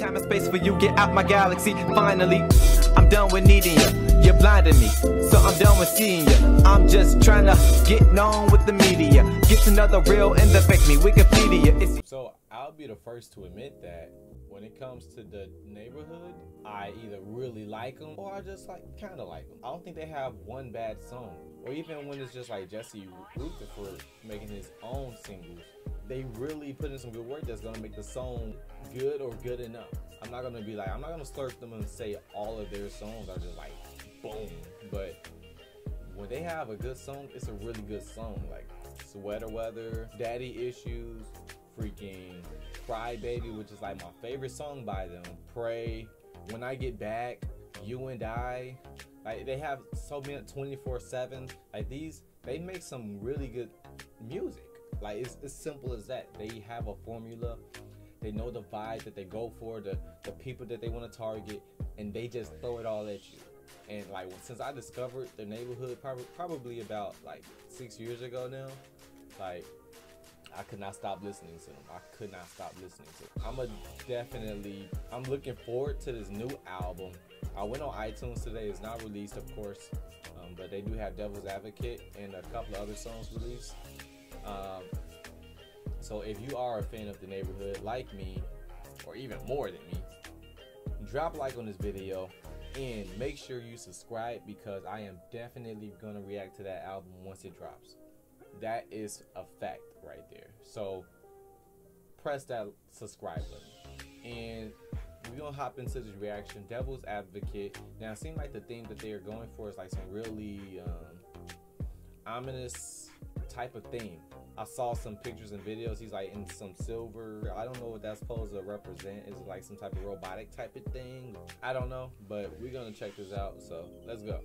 Time and space for you, get out my galaxy. Finally, I'm done with needing you. You're blinding me, so I'm done with seeing you. I'm just trying to get known with the media. Get to know the real and the fake me. Wikipedia. So I'll be the first to admit that when it comes to The Neighborhood, I either really like them or I just like kind of like them. I don't think they have one bad song. Or even when it's just like Jesse Rutherford making his own singles, they really put in some good work that's gonna make the song good or good enough. I'm not gonna slurp them and say all of their songs are just like boom, but when they have a good song, it's a really good song. Like Sweater Weather, Daddy Issues, freaking Cry Baby, which is like my favorite song by them, Pray, When I Get Back, You and I. Like they have so many 24/7. Like these, they make some really good music. Like it's as simple as that. They have a formula, they know the vibe that they go for, the people that they want to target, and they just throw it all at you. And like since I discovered The Neighborhood probably about like 6 years ago now, like I could not stop listening to them. I'm looking forward to this new album. I went on iTunes today. It's not released, of course, but they do have Devil's Advocate and a couple of other songs released. So if you are a fan of The Neighborhood like me, or even more than me, drop a like on this video and make sure you subscribe, because I am definitely gonna react to that album once it drops. That is a fact right there. So press that subscribe button and we're gonna hop into this reaction. Devil's Advocate. Now it seems like the thing that they are going for is like some really ominous type of theme. I saw some pictures and videos. He's like in some silver. I don't know what that's supposed to represent. Is it like some type of robotic type of thing? I don't know, but we're gonna check this out. So let's go.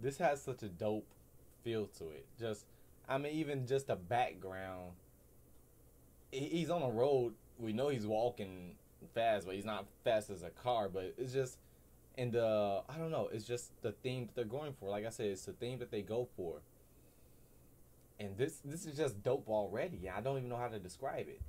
This has such a dope feel to it. Just, I mean, even just the background. He's on a road. We know he's walking fast, but he's not fast as a car. But it's just, and the, I don't know, it's just the theme that they're going for. Like I said, it's the theme that they go for. And this is just dope already. I don't even know how to describe it.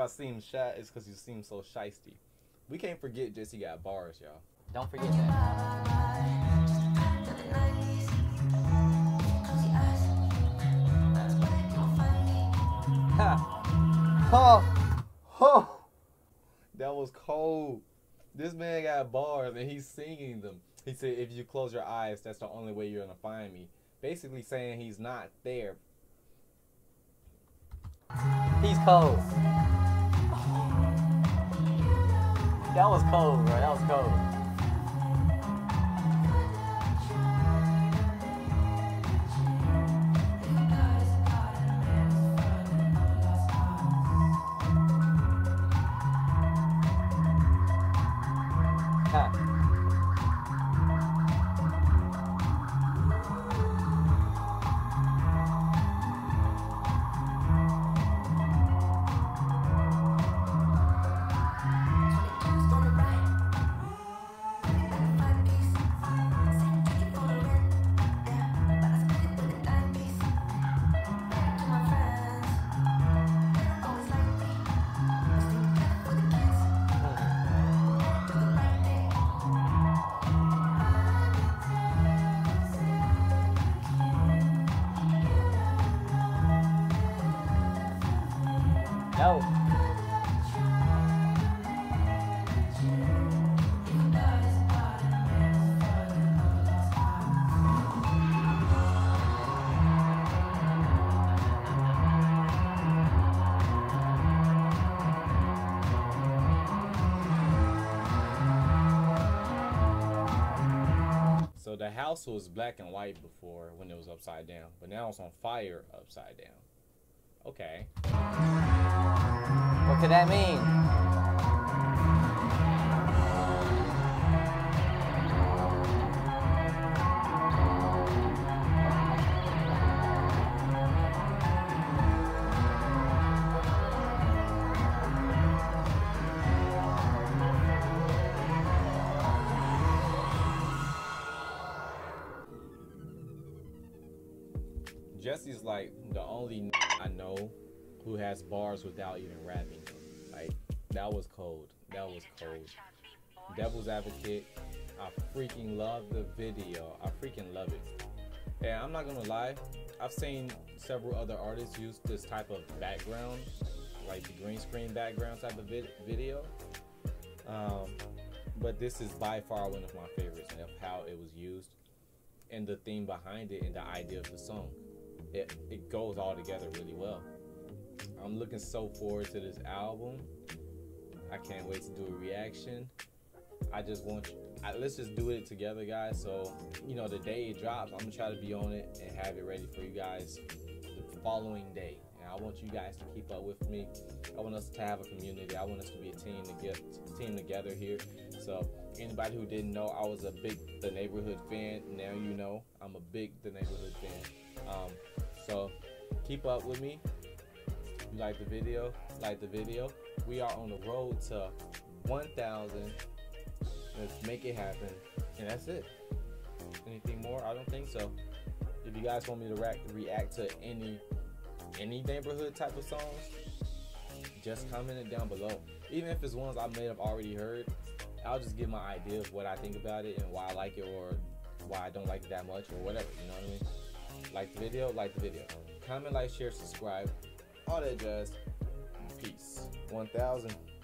If I seem shy, it's because you seem so shysty. We can't forget Jesse got bars, y'all. Don't forget that. Oh, oh. That was cold. This man got bars and he's singing them. He said, if you close your eyes, that's the only way you're gonna find me. Basically saying he's not there. He's cold. That was cold, bro. That was cold. No. house was black and white before when it was upside down, but now it's on fire upside down. Okay. What could that mean? Jesse's like the only I know who has bars without even rapping them. Like, that was cold. That was cold. Devil's Advocate. I freaking love the video. I freaking love it. And I'm not gonna lie, I've seen several other artists use this type of background, like the green screen background type of video. But this is by far one of my favorites and of how it was used and the theme behind it and the idea of the song. It goes all together really well. I'm looking so forward to this album. I can't wait to do a reaction. I just want let's just do it together, guys. So, you know, the day it drops, I'm gonna try to be on it and have it ready for you guys the following day. And I want you guys to keep up with me. I want us to have a community. I want us to be a team to get team together here. So anybody who didn't know, I was a big The Neighborhood fan. Now you know I'm a big The Neighborhood fan. So keep up with me. Like the video, like the video. We are on the road to 1,000. Let's make it happen. And that's it. Anything more? I don't think so. If you guys want me to react to any neighborhood type of songs, just comment it down below. Even if it's ones I may have already heard, I'll just give my idea of what I think about it and why I like it or why I don't like it that much or whatever, you know what I mean? Like the video, like the video. Comment, like, share, subscribe. All that jazz. Peace. 1,000.